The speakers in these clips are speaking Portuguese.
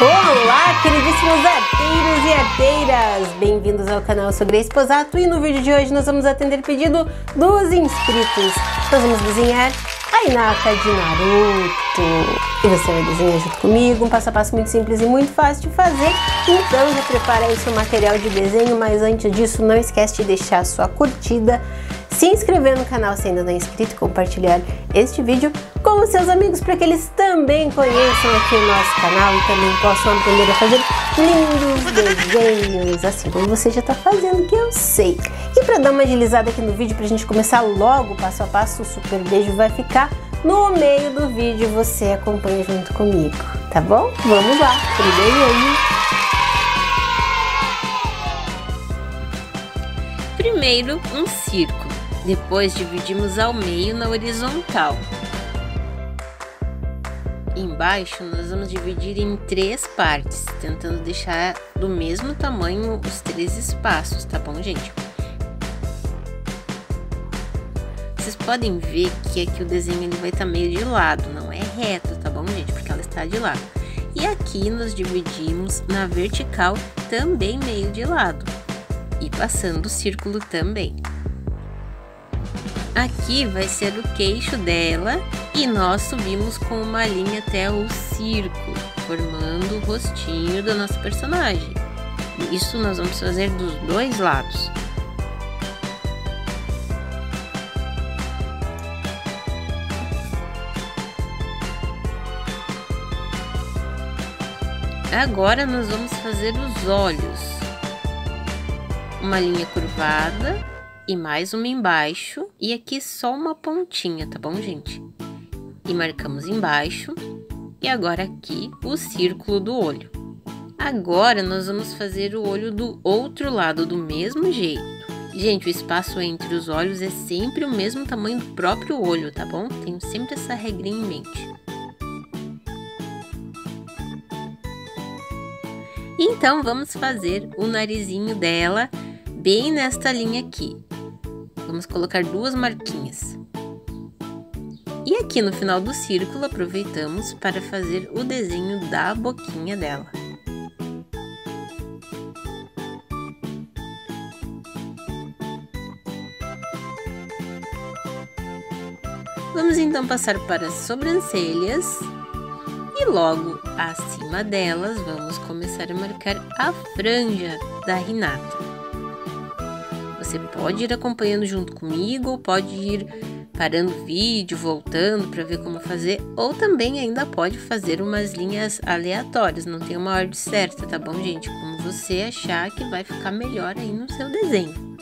Olá, queridíssimos arteiros e arteiras! Bem-vindos ao canal, eu sou Greice Pozzatto e no vídeo de hoje nós vamos atender pedido dos inscritos. Nós vamos desenhar a Hinata de Naruto. E você vai desenhar junto comigo, um passo a passo muito simples e muito fácil de fazer. Então já prepara aí seu material de desenho, mas antes disso não esquece de deixar a sua curtida, se inscrever no canal se ainda não é inscrito e compartilhar este vídeo com os seus amigos para que eles também conheçam aqui o nosso canal e também possam aprender a fazer lindos desenhos, assim como você já está fazendo, que eu sei. E para dar uma agilizada aqui no vídeo, para a gente começar logo passo a passo, o super beijo vai ficar no meio do vídeo, você acompanha junto comigo, tá bom? Vamos lá, primeiro beijo! Primeiro um círculo, depois dividimos ao meio na horizontal. Embaixo nós vamos dividir em três partes, tentando deixar do mesmo tamanho os três espaços, tá bom, gente? Vocês podem ver que aqui o desenho ele vai estar meio de lado, não é reto, tá bom, gente? Porque ela está de lado. E aqui nós dividimos na vertical, também meio de lado. E passando o círculo também. Aqui vai ser o queixo dela e nós subimos com uma linha até o círculo, formando o rostinho da nossa personagem. Isso nós vamos fazer dos dois lados. Agora nós vamos fazer os olhos. Uma linha curvada e mais uma embaixo e aqui só uma pontinha, tá bom, gente? E marcamos embaixo e agora aqui o círculo do olho. Agora nós vamos fazer o olho do outro lado do mesmo jeito. Gente, o espaço entre os olhos é sempre o mesmo tamanho do próprio olho, tá bom? Tenho sempre essa regrinha em mente. Então vamos fazer o narizinho dela bem nesta linha aqui. Vamos colocar duas marquinhas. E aqui no final do círculo aproveitamos para fazer o desenho da boquinha dela. Vamos então passar para as sobrancelhas. E logo acima delas vamos começar a marcar a franja da Hinata. Você pode ir acompanhando junto comigo, ou pode ir parando o vídeo, voltando para ver como fazer, ou também ainda pode fazer umas linhas aleatórias, não tem uma ordem certa, tá bom, gente? Como você achar que vai ficar melhor aí no seu desenho.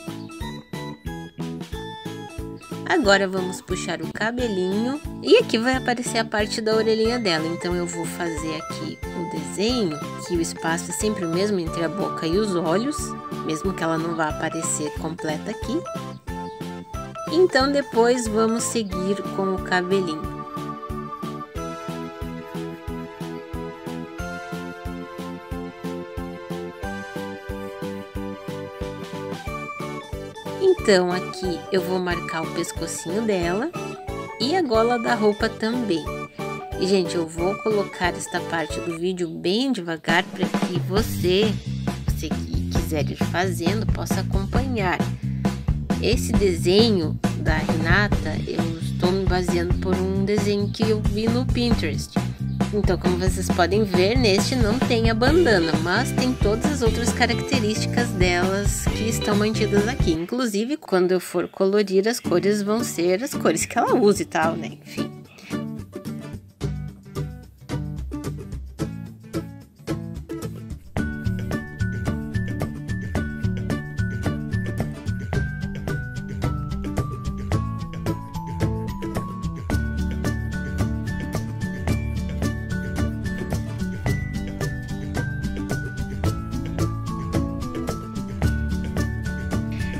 Agora vamos puxar o cabelinho e aqui vai aparecer a parte da orelhinha dela, então eu vou fazer aqui o desenho, que o espaço é sempre o mesmo entre a boca e os olhos. Mesmo que ela não vá aparecer completa aqui. Então depois vamos seguir com o cabelinho. Então aqui eu vou marcar o pescocinho dela e a gola da roupa também. E, gente, eu vou colocar esta parte do vídeo bem devagar para que você que quiser ir fazendo, possa acompanhar. Esse desenho da Hinata, eu estou me baseando por um desenho que eu vi no Pinterest. Então, como vocês podem ver, neste não tem a bandana, mas tem todas as outras características delas que estão mantidas aqui. Inclusive, quando eu for colorir, as cores vão ser as cores que ela usa e tal, né? Enfim.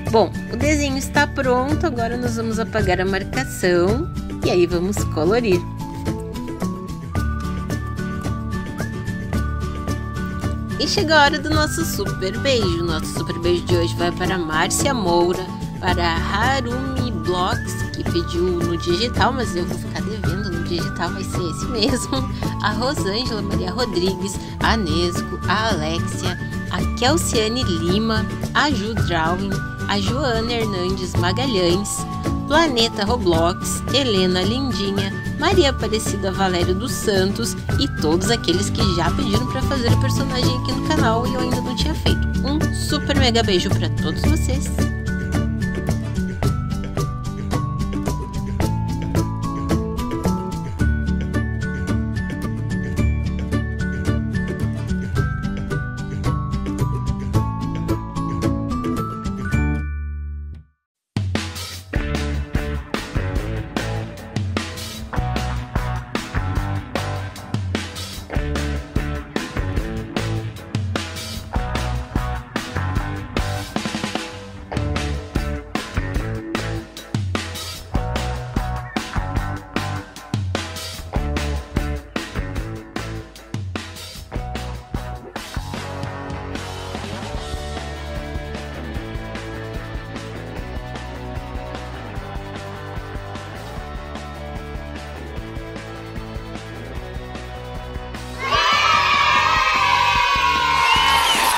Bom, o desenho está pronto, agora nós vamos apagar a marcação e aí vamos colorir. E chegou a hora do nosso super beijo. Nosso super beijo de hoje vai para Márcia Moura, para Harumi Blocks, que pediu no digital, mas eu vou ficar devendo no digital vai ser esse mesmo, a Rosângela Maria Rodrigues, a Anesco, a Alexia, a Kelciane Lima, a Ju Drawing, a Joana Hernandes Magalhães, Planeta Roblox, Helena Lindinha, Maria Aparecida Valério dos Santos e todos aqueles que já pediram para fazer o personagem aqui no canal e eu ainda não tinha feito. Um super mega beijo para todos vocês!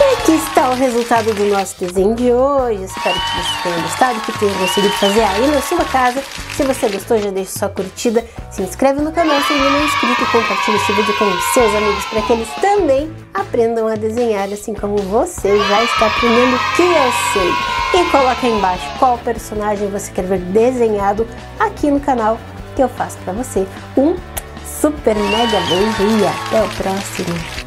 Aqui está o resultado do nosso desenho de hoje. Espero que você tenha gostado, que tenha conseguido fazer aí na sua casa. Se você gostou, já deixa sua curtida, se inscreve no canal se ainda não é inscrito e compartilha esse vídeo com seus amigos para que eles também aprendam a desenhar assim como você já está aprendendo o que eu sei. E coloca aí embaixo qual personagem você quer ver desenhado aqui no canal que eu faço para você. Um super mega beijo e até o próximo.